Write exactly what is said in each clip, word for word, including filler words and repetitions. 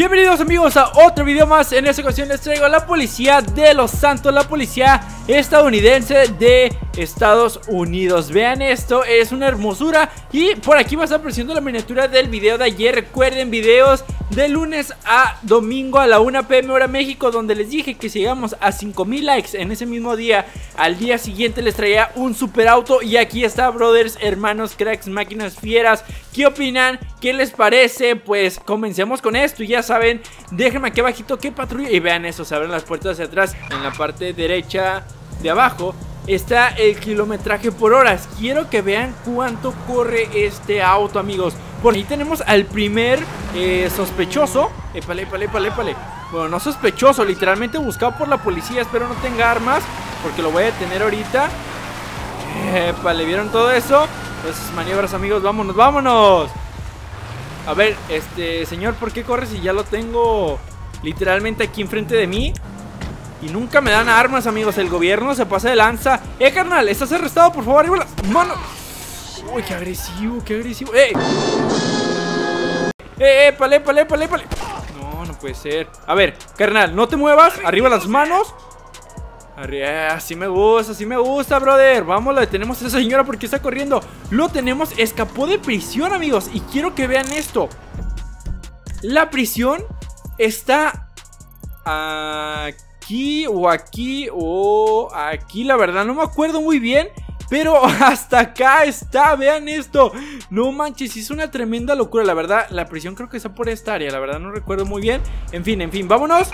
Bienvenidos amigos a otro video más. En esta ocasión les traigo a la policía de Los Santos, la policía estadounidense de Estados Unidos. Vean esto, es una hermosura. Y por aquí va a estar apareciendo la miniatura del video de ayer. Recuerden, videos de lunes a domingo a la una p m hora México, donde les dije que si llegamos a cinco mil likes en ese mismo día, al día siguiente les traía un super auto. Y aquí está, brothers, hermanos, cracks, máquinas fieras. ¿Qué opinan? ¿Qué les parece? Pues comencemos con esto. Y ya saben, déjenme aquí abajito qué patrulla. Y vean eso, se abren las puertas hacia atrás. En la parte derecha de abajo está el kilometraje por horas. Quiero que vean cuánto corre este auto, amigos. Por ahí tenemos al primer eh, sospechoso. Épale, épale, épale, épale. Bueno, no sospechoso, literalmente buscado por la policía. Espero no tenga armas, porque lo voy a detener ahorita. Épale, ¿vieron todo eso? Esas maniobras, amigos, vámonos, vámonos. A ver, este, señor, ¿por qué corre si ya lo tengo literalmente aquí enfrente de mí? Y nunca me dan armas, amigos. El gobierno se pasa de lanza. Eh, carnal, estás arrestado, por favor. Mano. Uy, qué agresivo, qué agresivo. Eh, eh, eh, palé, palé, palé, palé. No, no puede ser. A ver, carnal, no te muevas. Arriba las manos. Arriba, así me gusta, así me gusta, brother. Vamos, lo detenemos a esa señora porque está corriendo. Lo tenemos, escapó de prisión, amigos. Y quiero que vean esto. La prisión está aquí. Aquí o aquí o aquí, la verdad no me acuerdo muy bien, pero hasta acá está. Vean esto, no manches, hizo una tremenda locura, la verdad. La prisión creo que está por esta área, la verdad no recuerdo muy bien. En fin, en fin, vámonos.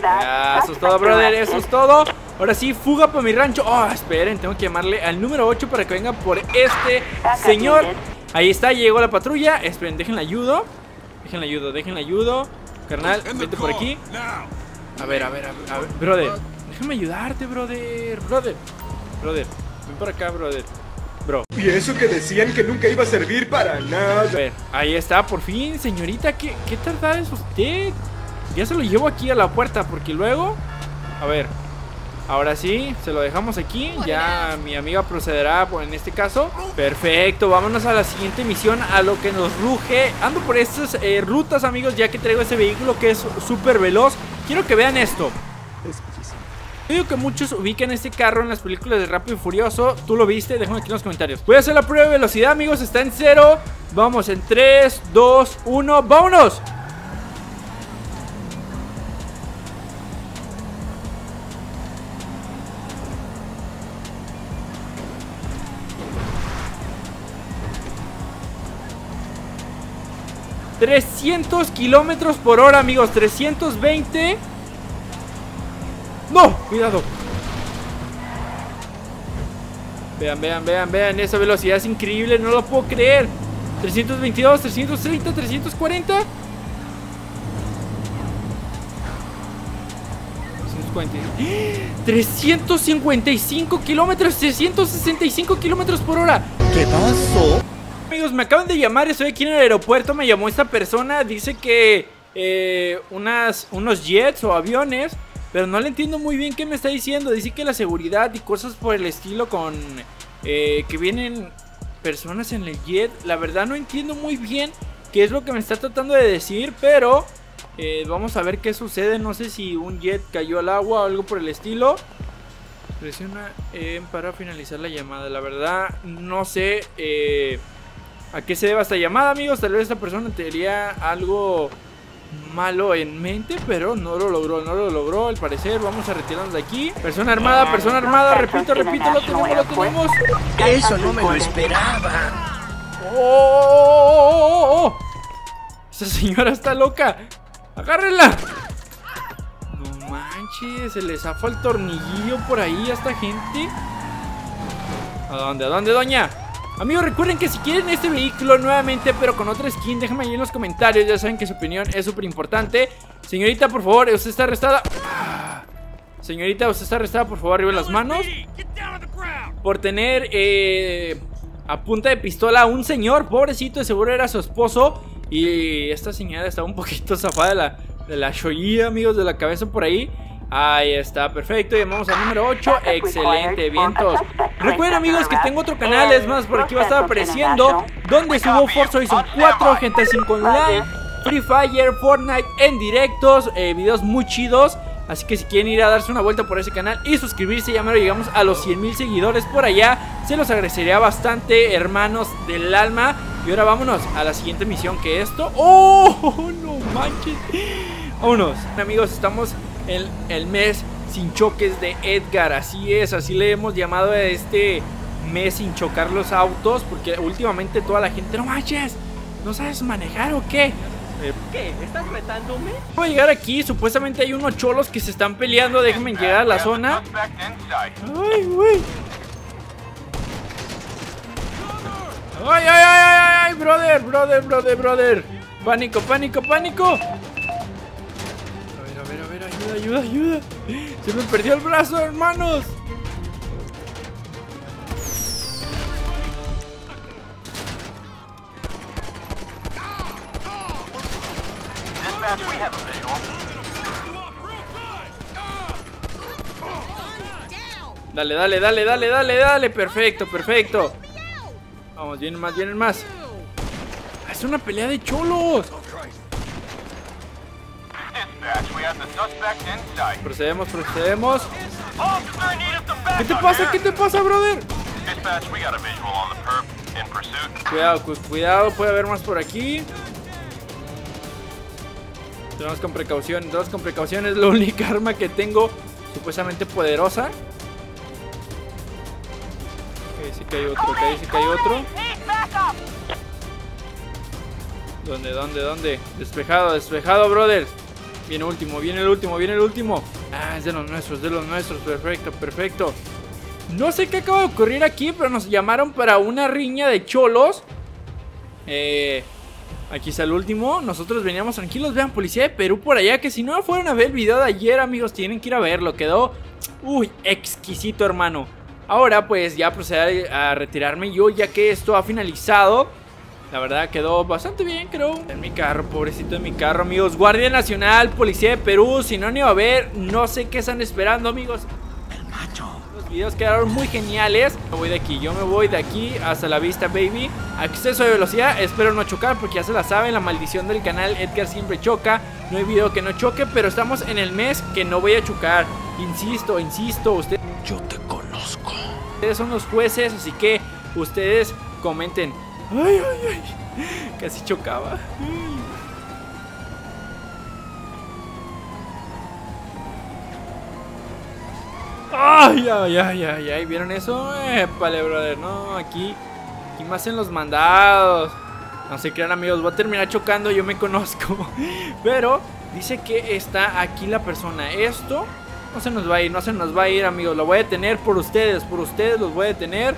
Ya, eso es todo, brother, eso es todo. Ahora sí, fuga para mi rancho. Oh, esperen, tengo que llamarle al número ocho para que venga por este señor. Ahí está, llegó la patrulla. Esperen, déjenle ayudo. Déjenle ayudo, déjenle ayudo. Carnal, vete por aquí. A ver, a ver, a ver, a ver, brother, déjame ayudarte, brother, brother, brother, ven para acá, brother, bro. Y eso que decían que nunca iba a servir para nada. A ver, ahí está, por fin, señorita, ¿qué, qué tardada es usted? Ya se lo llevo aquí a la puerta, porque luego, a ver, ahora sí, se lo dejamos aquí, ya mi amiga procederá en este caso. Perfecto, vámonos a la siguiente misión, a lo que nos ruge. Ando por estas eh, rutas, amigos, ya que traigo este vehículo que es súper veloz. Quiero que vean esto. Yo digo que muchos ubican este carro en las películas de Rápido y Furioso. ¿Tú lo viste? Déjame aquí en los comentarios. Voy a hacer la prueba de velocidad, amigos. Está en cero. Vamos en tres, dos, uno. ¡Vámonos! trescientos kilómetros por hora, amigos. trescientos veinte. No, cuidado. Vean, vean, vean, vean. Esa velocidad es increíble, no lo puedo creer. trescientos veintidós, trescientos treinta, trescientos cuarenta, trescientos cuarenta, trescientos cincuenta y cinco kilómetros, trescientos sesenta y cinco kilómetros por hora. ¿Qué pasó? Amigos, me acaban de llamar, estoy aquí en el aeropuerto. Me llamó esta persona, dice que eh, unas, unos jets o aviones, pero no le entiendo muy bien qué me está diciendo. Dice que la seguridad y cosas por el estilo con eh, que vienen personas en el jet. La verdad no entiendo muy bien qué es lo que me está tratando de decir, pero eh, vamos a ver qué sucede. No sé si un jet cayó al agua o algo por el estilo. Presiona eh, para finalizar la llamada. La verdad no sé eh, ¿a qué se debe esta llamada, amigos? Tal vez esta persona tenía algo malo en mente, pero no lo logró, no lo logró, al parecer. Vamos a retirarnos de aquí. Persona armada, persona armada, repito, repito, lo tenemos, lo tenemos. Eso no me lo esperaba. ¡Oh, oh, oh, oh, oh! Esa señora está loca. ¡Agárrenla! No manches, se le zafó el tornillo por ahí a esta gente. ¿A dónde, a dónde, doña? Amigos, recuerden que si quieren este vehículo nuevamente, pero con otra skin, déjenme ahí en los comentarios. Ya saben que su opinión es súper importante. Señorita, por favor, usted está arrestada. ah. Señorita, usted está arrestada, por favor, arriba las manos. Por tener eh, a punta de pistola a un señor, pobrecito, de seguro era su esposo. Y esta señora estaba un poquito zafada de la, de la chollía, amigos, de la cabeza por ahí. Ahí está, perfecto, llamamos al número ocho. Excelente, vientos. Recuerden, amigos, que tengo otro canal, es más, por aquí va a estar apareciendo, donde subo Forza Horizon cuatro, gente, cinco online. Free Fire, Fortnite en directos, eh, videos muy chidos. Así que si quieren ir a darse una vuelta por ese canal y suscribirse, ya mero llegamos a los cien mil seguidores por allá. Se los agradecería bastante, hermanos del alma. Y ahora vámonos a la siguiente misión, que esto... ¡Oh! ¡No manches! Vámonos. Amigos, estamos en el mes sin choques de Edgar. Así es, así le hemos llamado a este mes sin chocar los autos. Porque últimamente toda la gente... ¡No manches! ¿No sabes manejar o qué? ¿Qué? ¿Estás retándome? Voy a llegar aquí, supuestamente hay unos cholos que se están peleando. Déjenme llegar a la zona. ¡Ay, güey! ¡Ay, ay, ay, ay, ay! ¡Brother, brother, brother, brother! ¡Pánico, pánico, pánico! A ver, a ver, a ver, ayuda, ayuda, ayuda. Se me perdió el brazo, hermanos. Dale, dale, dale, dale, dale, dale. Perfecto, perfecto. Vamos, vienen más, vienen más. Es una pelea de cholos. Procedemos, procedemos. ¿Qué te pasa? ¿Qué te pasa, brother? Cuidado, cu cuidado, puede haber más por aquí. Entramos con precaución, entramos con precaución. Es la única arma que tengo supuestamente poderosa. Ok, sí que hay otro, ok, sí que hay otro. ¿Dónde, dónde, dónde? Despejado, despejado, brothers. Viene último, viene el último, viene el último. Ah, es de los nuestros, de los nuestros. Perfecto, perfecto. No sé qué acaba de ocurrir aquí, pero nos llamaron para una riña de cholos. Eh... Aquí está el último, nosotros veníamos tranquilos. Vean, policía de Perú por allá, que si no fueron a ver el video de ayer, amigos, tienen que ir a verlo. Quedó, uy, exquisito, hermano. Ahora pues ya procederé a retirarme yo, ya que esto ha finalizado. La verdad quedó bastante bien, creo. En mi carro, pobrecito en mi carro, amigos. Guardia Nacional, policía de Perú, si no han ido a ver, no sé qué están esperando, amigos. El macho. Los videos quedaron muy geniales. Me voy de aquí, yo me voy de aquí. Hasta la vista, baby. Acceso de velocidad, espero no chocar, porque ya se la saben, la maldición del canal, Edgar siempre choca. No hay video que no choque, pero estamos en el mes que no voy a chocar. Insisto, insisto, usted... Yo te conozco. Ustedes son los jueces, así que ustedes comenten. Ay, ay, ay, casi chocaba. Ay, ay, ay, ay, ay, ¿vieron eso? Épale, brother, no, aquí aquí más en los mandados. No se crean, amigos, voy a terminar chocando, yo me conozco. Pero dice que está aquí la persona. Esto no se nos va a ir, no se nos va a ir, amigos. Lo voy a detener por ustedes, por ustedes los voy a detener.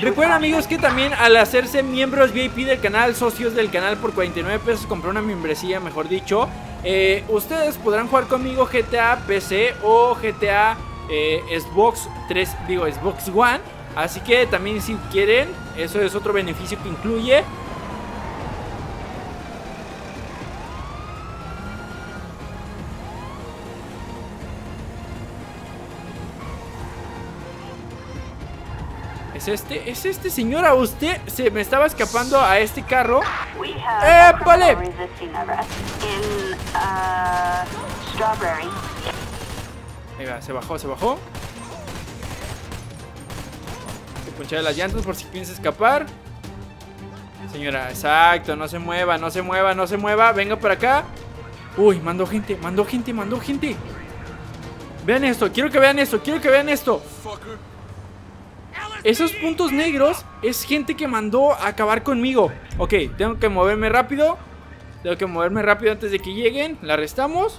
Recuerden, amigos, que también al hacerse miembros V I P del canal, socios del canal, por cuarenta y nueve pesos, compré una membresía, mejor dicho. Eh, ustedes podrán jugar conmigo G T A P C o G T A eh, Xbox tres, digo Xbox One. Así que también, si quieren, eso es otro beneficio que incluye. ¿Es este? ¿Es este, señora? Usted se me estaba escapando a este carro. ¡Épale! Ahí va, se bajó, se bajó. Se ponchaba las llantas por si piensa escapar. Señora, exacto, no se mueva, no se mueva, no se mueva. Venga para acá. Uy, mandó gente, mandó gente, mandó gente. Vean esto, quiero que vean esto, quiero que vean esto. Esos puntos negros es gente que mandó a acabar conmigo. Ok, tengo que moverme rápido. Tengo que moverme rápido antes de que lleguen. La arrestamos.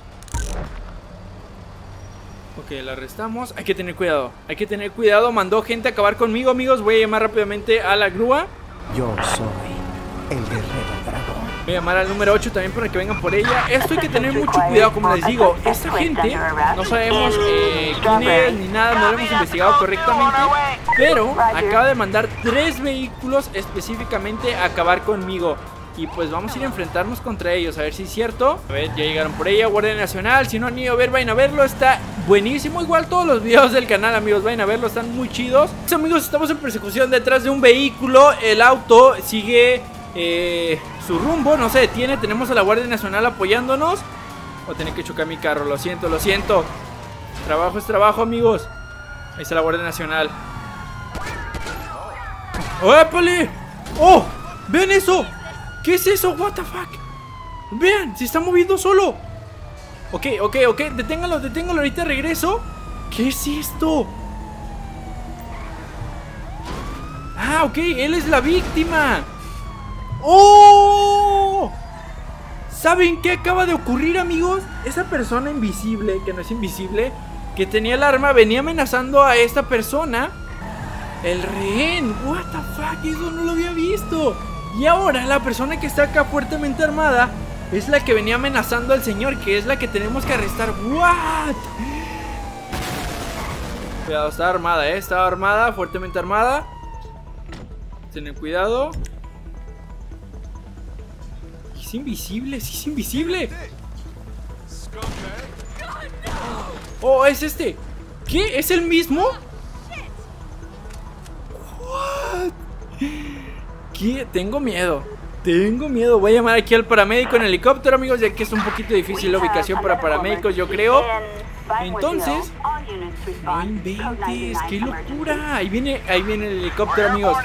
Ok, la arrestamos. Hay que tener cuidado, hay que tener cuidado. Mandó gente a acabar conmigo, amigos. Voy a llamar rápidamente a la grúa. Yo soy el guerrero dragón. Voy a llamar al número ocho también para que vengan por ella. Esto hay que tener mucho cuidado, como les digo. Esta gente, no sabemos eh, quién es ni nada, no lo hemos investigado correctamente. Pero acaba de mandar tres vehículos específicamente a acabar conmigo. Y pues vamos a ir a enfrentarnos contra ellos, a ver si es cierto. A ver, ya llegaron por ella, Guardia Nacional. Si no han ido a ver, vayan a verlo, está buenísimo. Igual todos los videos del canal, amigos, vayan a verlo, están muy chidos. Entonces, amigos, estamos en persecución detrás de un vehículo. El auto sigue eh, su rumbo, no se detiene. Tenemos a la Guardia Nacional apoyándonos. Voy a tener que chocar mi carro, lo siento, lo siento. Trabajo es trabajo, amigos. Ahí está la Guardia Nacional. ¡Épale! ¡Oh! ¡Vean eso! ¿Qué es eso? ¿What the fuck? ¡Vean! ¡Se está moviendo solo! Ok, ok, ok. Deténgalo, deténgalo. Ahorita regreso. ¿Qué es esto? Ah, ok. Él es la víctima. ¡Oh! ¿Saben qué acaba de ocurrir, amigos? Esa persona invisible, que no es invisible, que tenía el arma, venía amenazando a esta persona. El rehén, what the fuck, eso no lo había visto. Y ahora la persona que está acá fuertemente armada es la que venía amenazando al señor, que es la que tenemos que arrestar. What? Cuidado, está armada, eh, está armada, fuertemente armada. Tener cuidado. Es invisible, sí es invisible. Oh, es este. ¿Qué? ¿Es el mismo? ¿Qué? Tengo miedo. Tengo miedo. Voy a llamar aquí al paramédico en helicóptero, amigos, ya que es un poquito difícil la ubicación para paramédicos, yo creo. Entonces, no inventes, qué locura. Ahí viene, ahí viene el helicóptero, amigos.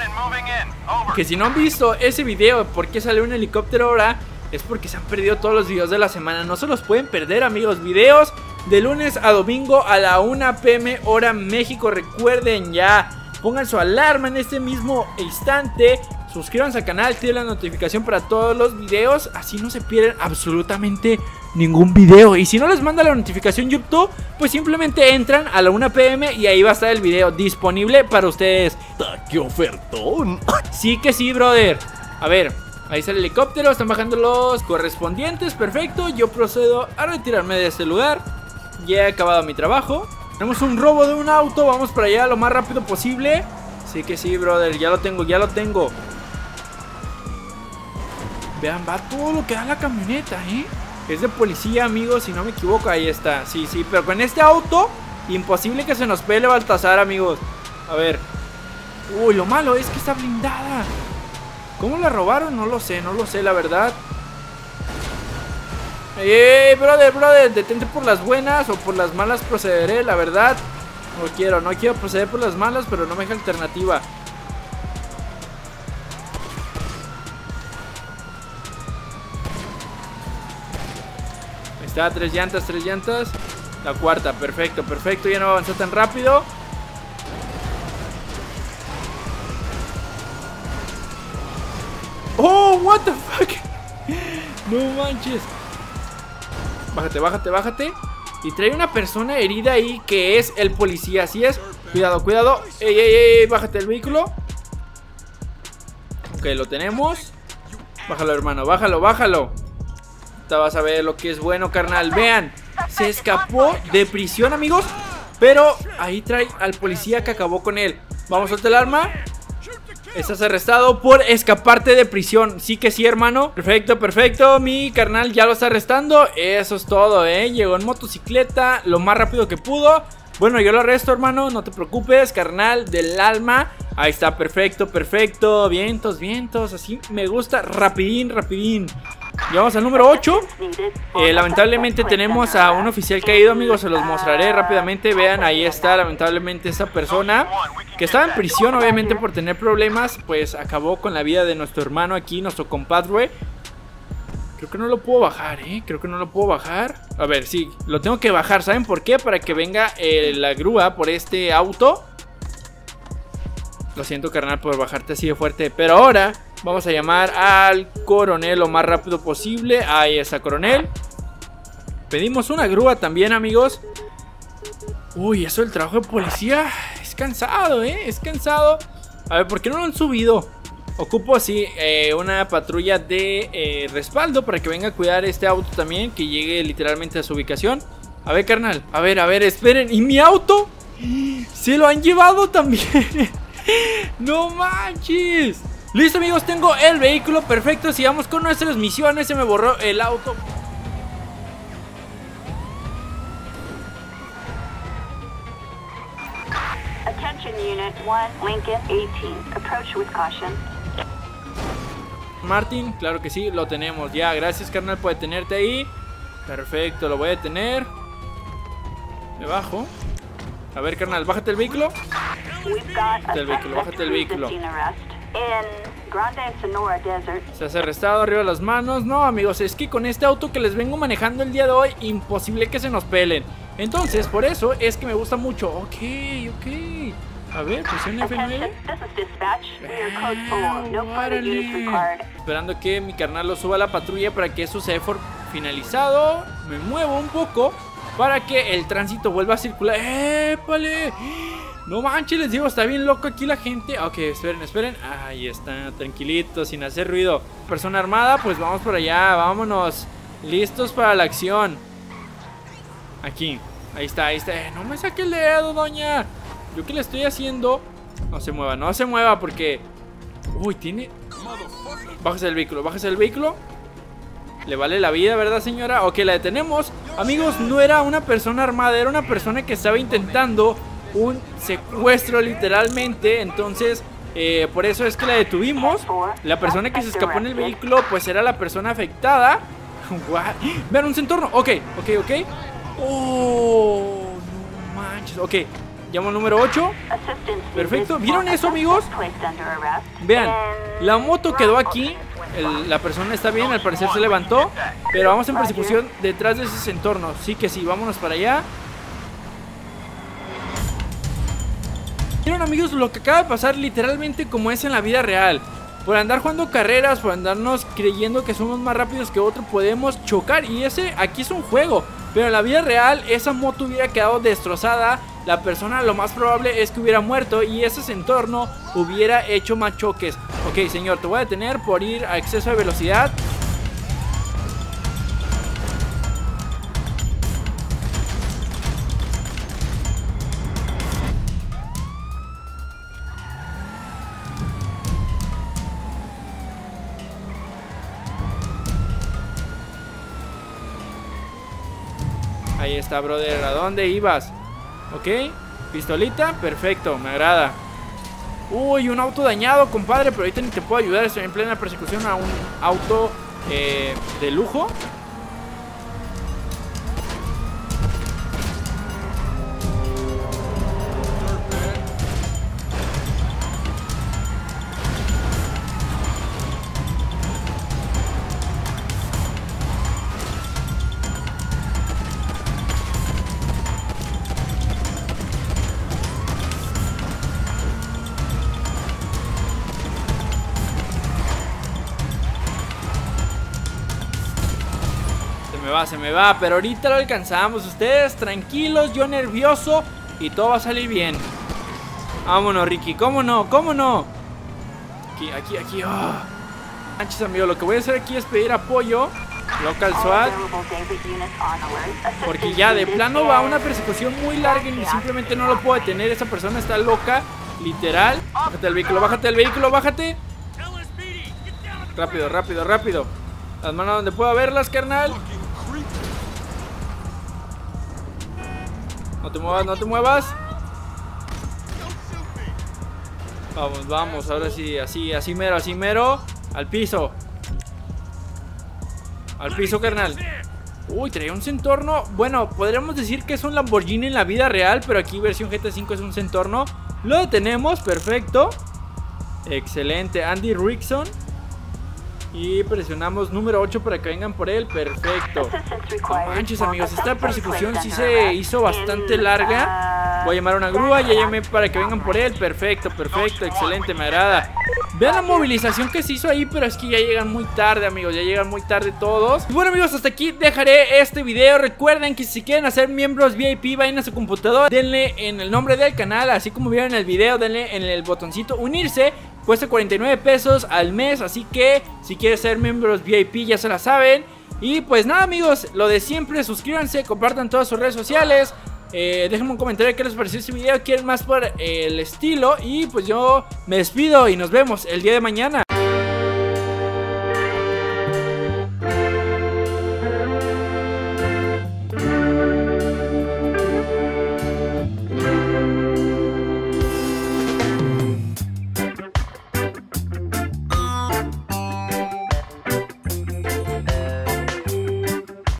Que si no han visto ese video, ¿por qué sale un helicóptero ahora? Es porque se han perdido todos los videos de la semana. No se los pueden perder, amigos. Videos de lunes a domingo a la una p m hora México. Recuerden ya. Pongan su alarma en este mismo instante. Suscríbanse al canal, activen la notificación para todos los videos. Así no se pierden absolutamente ningún video. Y si no les manda la notificación YouTube, pues simplemente entran a la una p m y ahí va a estar el video disponible para ustedes. ¡Qué ofertón! Sí que sí, brother. A ver, ahí está el helicóptero. Están bajando los correspondientes. Perfecto, yo procedo a retirarme de este lugar. Ya he acabado mi trabajo. Tenemos un robo de un auto, vamos para allá lo más rápido posible. Sí que sí, brother, ya lo tengo, ya lo tengo. Vean, va todo lo que da la camioneta, ¿eh? Es de policía, amigos, si no me equivoco, ahí está. Sí, sí, pero con este auto, imposible que se nos pele Baltasar, amigos. A ver. Uy, lo malo es que está blindada. ¿Cómo la robaron? No lo sé, no lo sé, la verdad. Hey, brother, brother, detente por las buenas o por las malas procederé, la verdad. No quiero, no quiero proceder por las malas, pero no me deja alternativa. Ahí está, tres llantas, tres llantas. La cuarta, perfecto, perfecto, ya no avanzó tan rápido. Oh, what the fuck. No manches. Bájate, bájate, bájate. Y trae una persona herida ahí que es el policía, así es. Cuidado, cuidado. Ey, ey, ey, bájate el vehículo. Ok, lo tenemos. Bájalo, hermano, bájalo, bájalo. Ahorita vas a ver lo que es bueno, carnal. Vean, se escapó de prisión, amigos. Pero ahí trae al policía que acabó con él. Vamos, suelta el arma. Estás arrestado por escaparte de prisión. Sí que sí, hermano. Perfecto, perfecto. Mi carnal ya lo está arrestando. Eso es todo, eh. Llegó en motocicleta lo más rápido que pudo. Bueno, yo lo arresto, hermano. No te preocupes, carnal del alma. Ahí está, perfecto, perfecto. Vientos, vientos. Así me gusta. Rapidín, rapidín. Llegamos al número ocho. eh, Lamentablemente tenemos a un oficial caído, amigos. Se los mostraré rápidamente. Vean, ahí está lamentablemente esa persona que estaba en prisión, obviamente por tener problemas. Pues acabó con la vida de nuestro hermano aquí, nuestro compadre. Creo que no lo puedo bajar, eh Creo que no lo puedo bajar. A ver, sí, lo tengo que bajar, ¿saben por qué? Para que venga eh, la grúa por este auto. Lo siento, carnal, por bajarte así de fuerte. Pero ahora vamos a llamar al coronel lo más rápido posible. Ahí está, coronel. Pedimos una grúa también, amigos. Uy, eso del trabajo de policía es cansado, ¿eh? Es cansado. A ver, ¿por qué no lo han subido? Ocupo así eh, una patrulla de eh, respaldo para que venga a cuidar este auto también, que llegue literalmente a su ubicación. A ver, carnal. A ver, a ver, esperen. ¿Y mi auto? Se lo han llevado también. ¡No manches! Listo, amigos, tengo el vehículo perfecto. Sigamos con nuestras misiones. Se me borró el auto. Martín, claro que sí, lo tenemos. Ya, gracias, carnal, por detenerte ahí. Perfecto, lo voy a detener. Me bajo. A ver, carnal, bájate el vehículo. Bájate el vehículo, bájate el vehículo. Se hace arrestado, arriba de las manos. No, amigos, es que con este auto que les vengo manejando el día de hoy, imposible que se nos pelen. Entonces, por eso es que me gusta mucho. Ok, ok. A ver, presiona F nueve. Ah, esperando que mi carnal lo suba a la patrulla para que eso sea finalizado. Me muevo un poco para que el tránsito vuelva a circular. ¡Épale! No manches, les digo, está bien loco aquí la gente. Ok, esperen, esperen. Ahí está, tranquilito, sin hacer ruido. Persona armada, pues vamos por allá, vámonos. Listos para la acción. Aquí, ahí está, ahí está. Eh, no me saque el dedo, doña. Yo que le estoy haciendo. No se mueva, no se mueva porque... Uy, tiene... Bájese del vehículo, bájese del vehículo. Le vale la vida, ¿verdad, señora? Ok, la detenemos. Amigos, no era una persona armada, era una persona que estaba intentando un secuestro, literalmente. Entonces, eh, por eso es que la detuvimos. La persona que se escapó en el vehículo, pues era la persona afectada. What? Vean, un centorno. Ok, ok, ok. Oh, no manches. Ok, llamo al número ocho. Perfecto, ¿vieron eso, amigos? Vean, la moto quedó aquí. El, la persona está bien, al parecer se levantó. Pero vamos en persecución detrás de ese entorno. Sí que sí, vámonos para allá. Vieron, amigos, lo que acaba de pasar, literalmente como es en la vida real. Por andar jugando carreras, por andarnos creyendo que somos más rápidos que otro, podemos chocar. Y ese aquí es un juego, pero en la vida real esa moto hubiera quedado destrozada. La persona lo más probable es que hubiera muerto y ese entorno hubiera hecho más choques. Ok, señor, te voy a detener por ir a exceso de velocidad. Ahí está, brother, ¿a dónde ibas? Ok, pistolita, perfecto, me agrada. Uy, un auto dañado, compadre, pero ahorita ni te puedo ayudar. Estoy en plena persecución a un auto eh, de lujo. Se me va, pero ahorita lo alcanzamos. Ustedes tranquilos, yo nervioso, y todo va a salir bien. Vámonos, Ricky, cómo no, cómo no. Aquí, aquí, aquí. Manches, oh. Amigo, lo que voy a hacer aquí es pedir apoyo local SWAT, porque ya de plano va una persecución muy larga y simplemente no lo puedo detener. Esa persona está loca, literal. Bájate del vehículo, bájate del vehículo, bájate. Rápido, rápido, rápido. Las manos donde pueda verlas, carnal. No te muevas, no te muevas. Vamos, vamos, ahora sí, así, así mero, así mero. Al piso. Al piso, carnal. Uy, traía un centorno. Bueno, podríamos decir que es un Lamborghini en la vida real, pero aquí versión G T cinco es un centorno. Lo detenemos, perfecto. Excelente, Andy Rickson. Y presionamos número ocho para que vengan por él. Perfecto. No manches, amigos, esta persecución sí se hizo bastante larga. Voy a llamar a una grúa, ya llamé para que vengan por él. Perfecto, perfecto, excelente, me agrada. Vean la movilización que se hizo ahí, pero es que ya llegan muy tarde, amigos, ya llegan muy tarde todos. Y bueno, amigos, hasta aquí dejaré este video. Recuerden que si quieren hacer miembros V I P, vayan a su computadora, denle en el nombre del canal, así como vieron en el video, denle en el botoncito unirse. Cuesta cuarenta y nueve pesos al mes, así que si quieres ser miembros V I P ya se la saben. Y pues nada, amigos, lo de siempre, suscríbanse, compartan todas sus redes sociales. Eh, déjenme un comentario qué les pareció este video, quieren más por eh, el estilo. Y pues yo me despido y nos vemos el día de mañana.